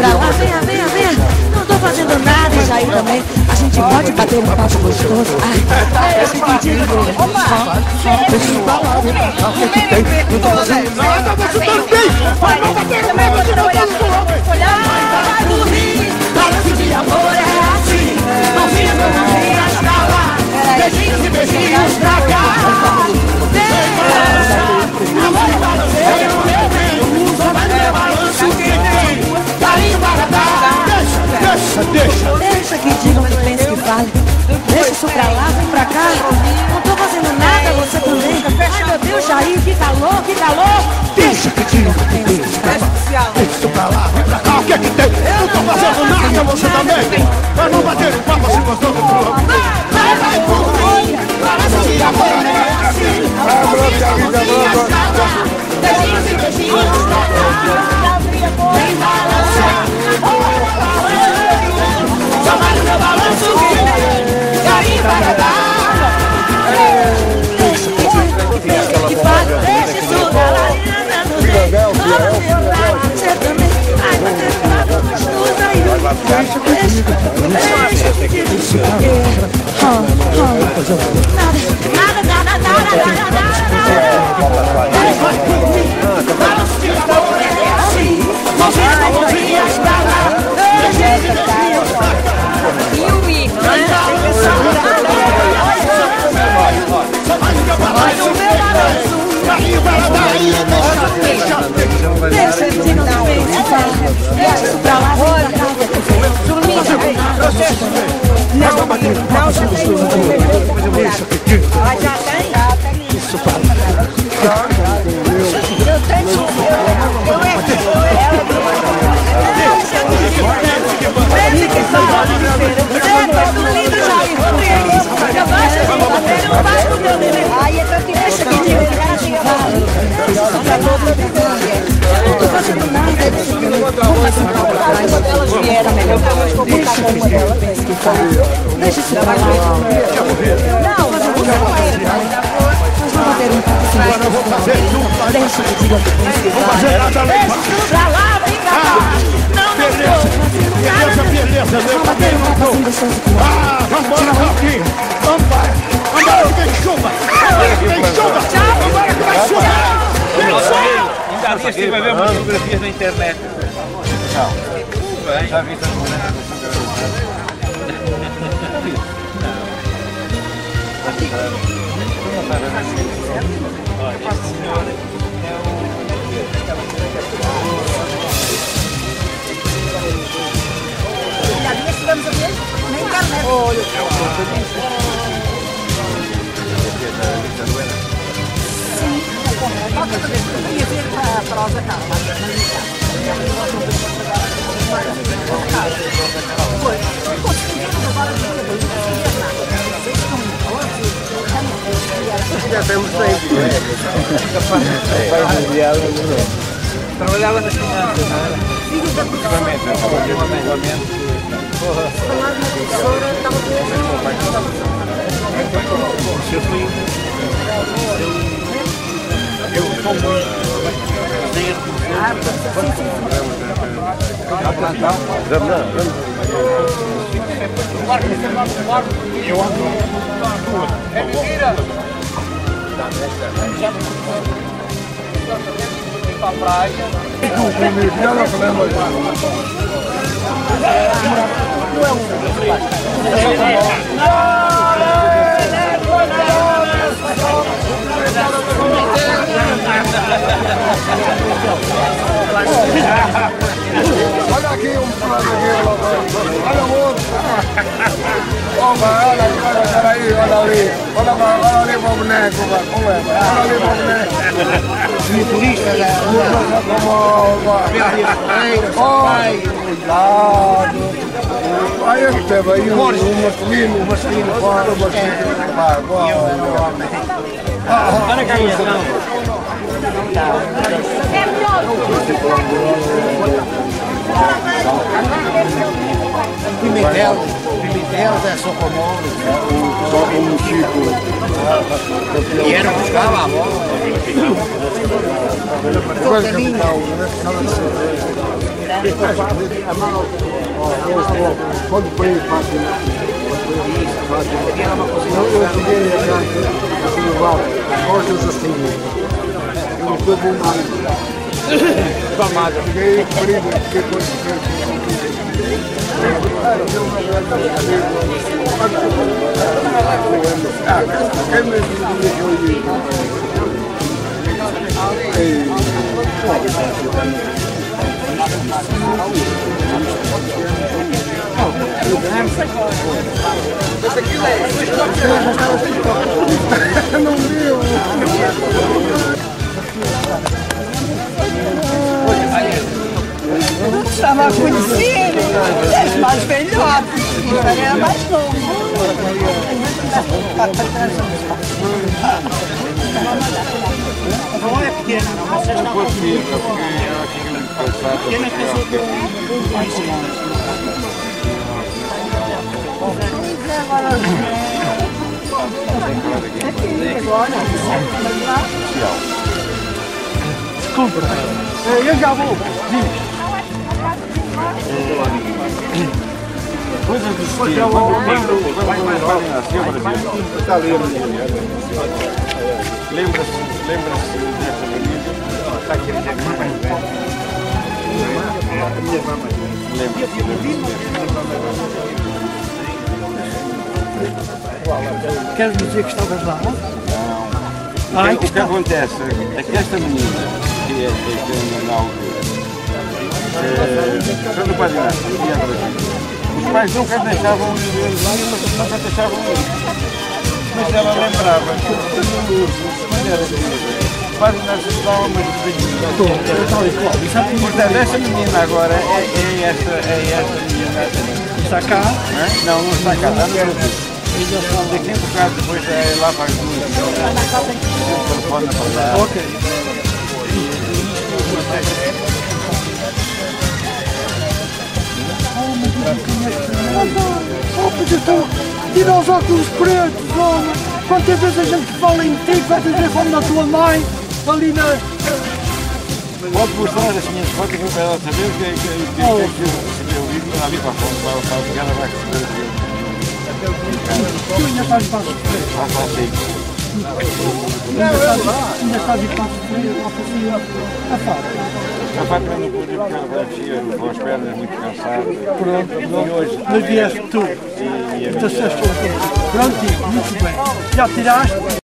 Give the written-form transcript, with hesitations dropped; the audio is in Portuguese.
pra lá, venha, venha, venha. Não tô fazendo nada e Jair também. A gente pode bater um papo gostoso. Ai, eu fiquei de novo. Opa, deixa eu falar, vem pra cá, o que tem? Não tô fazendo nada, eu tava chutando bem. Vai, não batendo, vai, não tô olhando pro outro. Olhar, vai dormir, balanço de amor é assim. Mãozinhas, mãozinhas pra lá, beijinhos e beijinhos pra cá. Deixa que digam que pensa que vale. Deixa isso pra lá, vem pra cá. Não tô fazendo nada, você também. Ai meu Deus, Jair, que calor, que calor. Deixa que digam que pensa que vale. Deixa isso pra lá, vem pra cá. O que é que tem? Eu não tô fazendo nada, você também. Eu não bater o papo, se gostou do programa. Vai, vai por mim. Parece que a bola não é assim. Mãozinhas pra lá, beijinhos e beijinhos pra lá. Vem balançar. Deixa isso pra lá. Não, mas eu não vai. Nós vamos ter um papo sem gostoso. Deixa que diga o que pensa que vale. Deixa isso pra lá, vem pra cá. Não, não vou. Beleza, beleza. Vamos bater um papo sem gostoso. Vamos embora, Roquinho. Vamos embora. Vambora que tem chuva. Vambora que tem chuva. Tchau, vambora que vai chover. Ainda ali, você vai ver umas fotografias na internet. Tchau. Já vi também. Já temos saído, trabalhava nas finanças, não era? Eu olha aqui um planeiro, olha o outro. Olha aí, olha ali. Olha ali para o boneco, como é? Olha ali para o boneco. Futurista, né? Ai, cuidado. Aí eu estava aí, um masculino, fora, um masculino. Vai, bora. Para cá, Pimentel é só comum. Só como um tipo. Vieram buscar a bola. Estava conhecido, és mais velhote, era mais novo. Não é pequena, vocês não conseguiram. Pequena pessoa de um mais Desculpa, eu já vou. Coisas do estilo, lembra-se do dia da menina, está aqui a minha mãe, lembra-se. Queres dizer que estavas lá? Não. O que acontece é que esta menina, que é quando quase nada, os pais nunca deixavam os meus lá, nunca deixavam os. Mas ela lembrava que o quase nada se dava umas coisinhas. Portanto, essa menina agora é esta menina. Está cá? Não, não está cá, está no. Daqui a um bocado depois é lá para as duas. Ok. Oh, mas então, tira os óculos pretos, homem! Quantas vezes a gente fala em ti, quantas vezes fala na tua mãe, ali na... Pode mostrar as minhas fotos que eu quero saber o que é que eu recebi o livro, ali para fora, para pegar a vaca. Tu ainda estás de passos pretos? Ah, está sim. Ainda estás de passos pretos, a fora. A Fátima não podia porque ela vai mexer com as pernas, muito cansada. Pronto, e hoje... Mas vieste tu, te assestou aqui. Pronto, muito bem. Já tiraste?